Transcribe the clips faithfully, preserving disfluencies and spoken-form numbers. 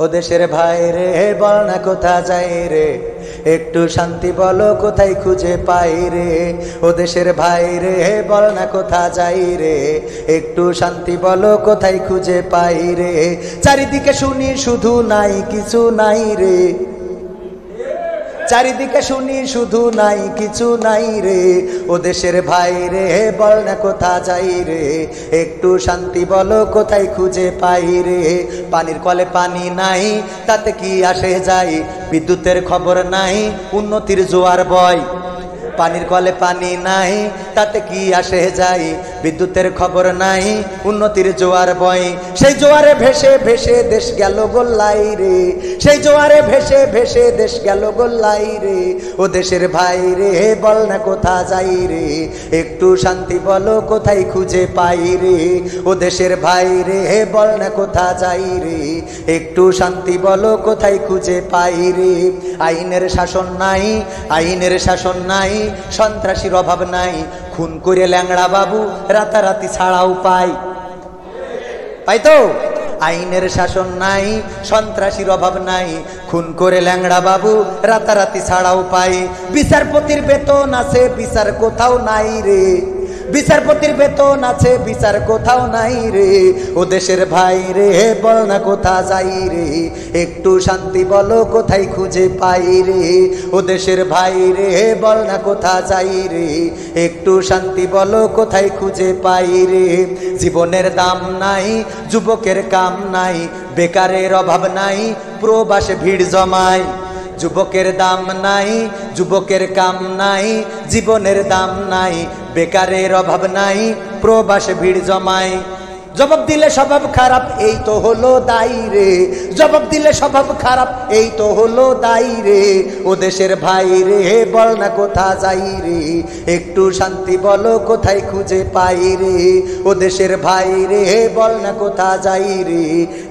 ओ देशेर भाई रे बोलना कोथा जाए रे एकटू शांति बोलो कोथाय खुजे पाई रे। ओ देशेर भाई रे बोलना कोथा जाए रे एकटू शांति बोलो कोथाय खुजे पाई रे। चारिदिके शुनी शुधु नाई किछु नाई रे, चारिदिके शुनी शुधु नाई किछु नाई रे। ओ देशेर भाई रे बोलना कोथा जाई रे एकटू शांति बोलो कोथाय खुजे पाई रे। पानीर कले पानी नाई ताते की आशे जाई, विद्युतेर खबर नाई उन्नतिर जोयार बय। पानीर कले पानी नाई ताते की आशे जाई, विद्युतेर खबर नाई उन्नतिर जोयार बय। सेई जोयारे भेसे भेसे देश गेल गोल्लाई रे, सेई जोयारे भेसे भेसे देश गेल गोल्लाई रे। ओ देशेर भाई रे बोलना कोथा जाई रे एकटू शांति बोलो कोथाय खुजे पाई रे। ओ देशेर भाई रे बोलना कोथा जाई रे एकटू शांति बोलो कोथाय खुजे पाई रे। आईनेर शासन नाई, आईनेर शासन नाई, सन्त्रासीर अभाव नाई, खून करे ल्यांगड़ा बाबू राताराती छाड़ाओ पाई पाई तो। आईनेर शासन नाई, सन्त्रासीर अभाव नाई, खून करे ल्यांगड़ा बाबू राताराती छाड़ाओ पाई। विचारपतिर वेतन आछे विचार कोथाओ नाई रे, विचारपतिर वेतन आछे विचार कोथाओ नाई रे। ओ देशेर भाई रे बोलना कोथा जाई रे एकटू शांति बोलो कोथाय खुजे पाई रे। ओ देशेर भाई रे बोलना कोथा जाई रे एकटू शांति बोलो कोथाय खुजे पाई रे। जीवनेर दाम नाई, युवकेर काम नाई, बेकारेर अभाव नाई, प्रबासे भीड़ जमाय। युवकेर दाम नाई, युवकेर काम नाई, जीवनेर दाम नाई, बेकारेर अभाव नाई, प्रबासे भीड़ जमाय। जवाब दिले स्वभाव खराब यही तो हलो दाई रे, जवाब दिले स्वभाव खराब यही तो हलो दाई रे। ओ देशेर भाई रे बोलना कोथा जाई रे एकटू शांति बोलो कोथाय खुजे पाई रे। ओ देशेर भाई रे बोलना कोथा जाई रे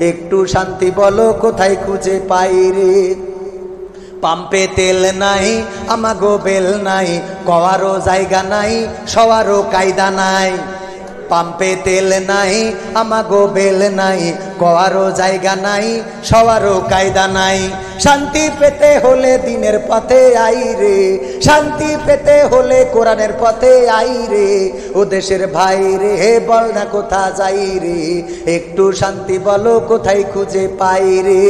एकटू शांति बोलो कोथाय खुजे पाई रे। पाम्पे तेल नाई, आमागो बेल नाई, कवारो जायगा नाई, सवारो कायदा नाई। पाम्पे तेल नाई, आमागो बेल नाई, कवारो जायगा नाई, सवारो कायदा नाई। शांति पेते होले दिनेर पथे आई रे, शांति पेते होले कुरानेर पथे आई रे। ओ देशेर भाई रे बोलना कोथा जाई रे एकटू शांति बोलो कोथाय खुजे पाई रे।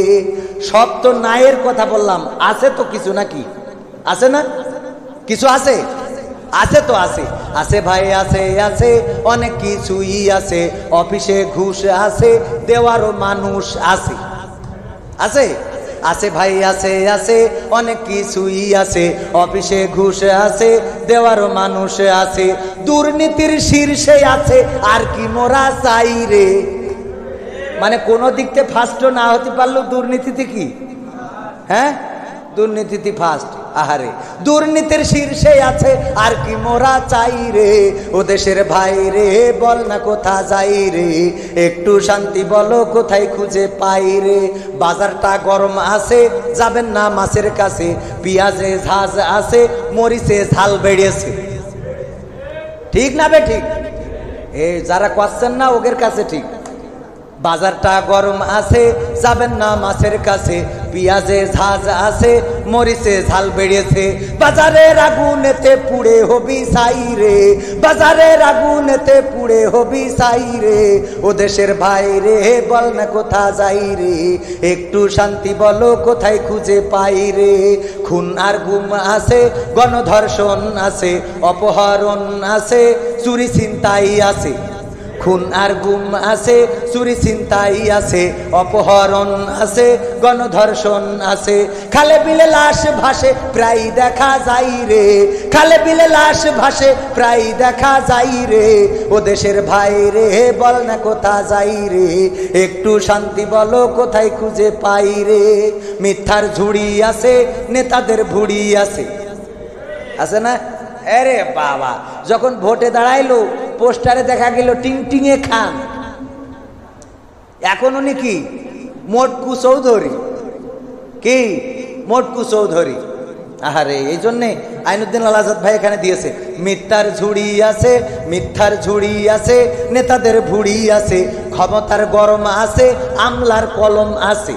सब तो नाइर कथा बोललाम, आसे तो किछु नाकि, आसे ना किछु, आसे आसे तो आसे आसे भाई आसे आसे अनेक किछुई आसे। अफिसे घुष आसे, देवारो मानुष आसे आसे आसे भाई आसे आसे अनेक किछुई आसे। अफिसे घुष आसे, देवारो मानुष आसे, दुर्नीतिर शीर्षे आसे आर कि मोरा चाई रे। माने कोनो दिकते फास्ट ना होते पारलो दुर्नीतिते कि हैं दुर्नीतिते फास्ट आहारे दुर्नीतिर शीर्षे आछे आर कि मोरा चाई रे। ओ देशेर भाई रे बोलना कोथा जाई रे एकटू शांति बोलो कोथाय खुजे पाई रे। बाजारटा गरम आसे, जाबेन ना मासेर कासे, पियाजे झाज आसे, मरीचे झाल बेड़ेछे, ठीक ना बे ठीक? ए जारा कोश्चेन ना ओगेर कासे ठीक। बाजारटा गरम आसे, जाबेन ना मासेर कासे, पियाजे झाज आसे, मरीचे झाल बेड़ेছে। বাজারের আগুনেতে পুড়ে হবি ছাই রে, বাজারের আগুনেতে পুড়ে হবি ছাই রে। ও দেশের ভাই রে বলনা কোথা যাই রে একটু শান্তি বলো কোথায় খুঁজে পাই রে। খুন আর গুম আছে, গণধর্ষণ আছে, অপহরণ আছে, চুরি ছিনতাই আছে। खून और गुम आसे, चुरी छिनताई आसे, अपहरण आसे, गणधर्षण आसे। खाले बिले लाश भासे प्राय देखा जाई रे, खाले बिले लाश भासे प्राय देखा जाई रे। ओ देशेर भाई रे बोलना कोथा जाई रे एकटू शांति बोलो कोथाय खुजे पाई रे। मिथ्यार झुड़ी आसे, नेतादेर भुड़ी आसे, आसे ना? अरे बाबा जखन भोटे दाड़ाइलो पोस्टारे देखा गेलो टिंगटिंगे खान, एखोन उनि कि मोटकू चौधुरी, कि मोटकू चौधुरी। আহারে এই জন্যে আইনুদ্দিন আল আজাদ ভাই এখানে দিয়েছে মিথ্যার ঝুড়ি আছে, মিথ্যার ঝুড়ি আছে, নেতাদের ভুড়ি আছে, ক্ষমতার গরম আছে, আমলার কলম আছে।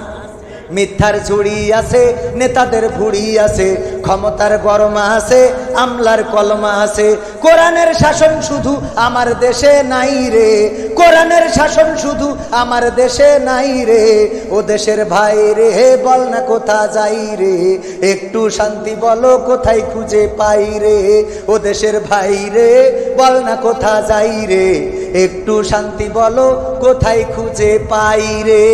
मिथ्यार झुड़ी आसे नेतादेर भुड़ी आसे क्षमतार गरमा आसे आमलार कलमा आसे कोरानेर शासन शुधु आमार देशे नाई रे कोरानेर शासन शुधु आमार देशे नाई रे ओ देशेर भाई रे बोल ना कोथा जाई रे एकटू शांति बोलो कोथाय खुजे पाई रे ओ देशेर भाई रे बोल ना कोथा जाई रे एकटू शांति बोलो कोथाय खुजे पाई रे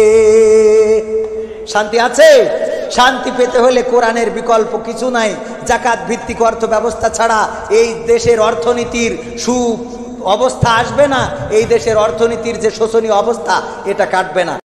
शांति आछे शांति पेते होले कोरानेर विकल्प किछु नाई जाकात भित्तिक अर्थ व्यवस्था छाड़ा एई देशेर अर्थनीतिर सु अवस्था आसबे ना एई देशेर अर्थनीतिर जे शोषणीय अवस्था एटा काटबे ना।